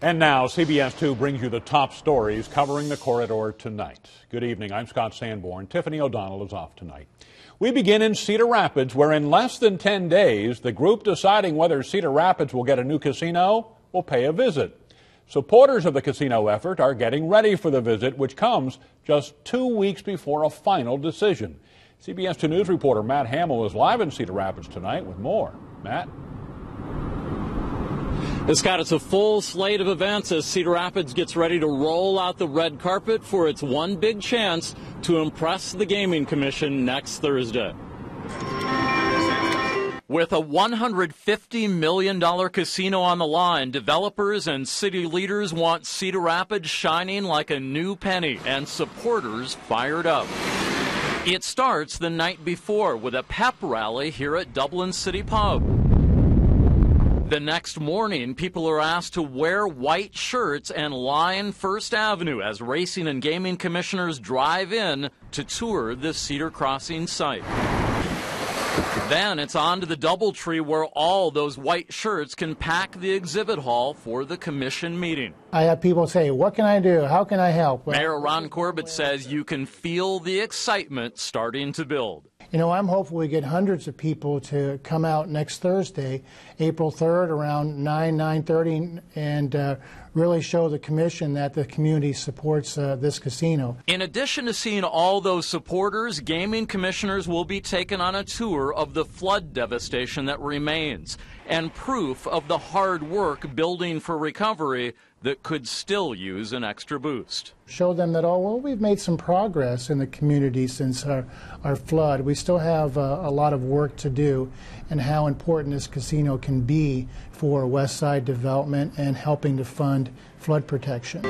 And now CBS2 brings you the top stories covering the corridor tonight. Good evening, I'm Scott Sanborn. Tiffany O'Donnell is off tonight. We begin in Cedar Rapids, where in less than 10 days, the group deciding whether Cedar Rapids will get a new casino will pay a visit. Supporters of the casino effort are getting ready for the visit, which comes just 2 weeks before a final decision. CBS2 News reporter Matt Hamill is live in Cedar Rapids tonight with more. Matt? Scott, it's a full slate of events as Cedar Rapids gets ready to roll out the red carpet for its one big chance to impress the Gaming Commission next Thursday. With a $150 million casino on the line, developers and city leaders want Cedar Rapids shining like a new penny and supporters fired up. It starts the night before with a pep rally here at Dublin City Pub. The next morning, people are asked to wear white shirts and line First Avenue as racing and gaming commissioners drive in to tour the Cedar Crossing site. Then it's on to the Double Tree, where all those white shirts can pack the exhibit hall for the commission meeting. I have people say, what can I do? How can I help? Well, Mayor Ron Corbett says you can feel the excitement starting to build. You know, I'm hopeful we get hundreds of people to come out next Thursday, April 3rd, around 9, 9:30, and really show the commission that the community supports this casino. In addition to seeing all those supporters, gaming commissioners will be taken on a tour of the flood devastation that remains and proof of the hard work building for recovery that could still use an extra boost. Show them that, oh, well, we've made some progress in the community since our flood. We still have a lot of work to do, and how important this casino can be for West Side development and helping to fund flood protection.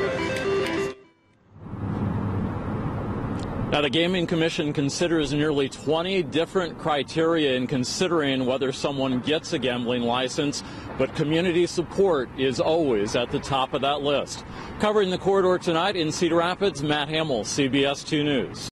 Now, the Gaming Commission considers nearly 20 different criteria in considering whether someone gets a gambling license, but community support is always at the top of that list. Covering the corridor tonight in Cedar Rapids, Matt Hamill, CBS 2 News.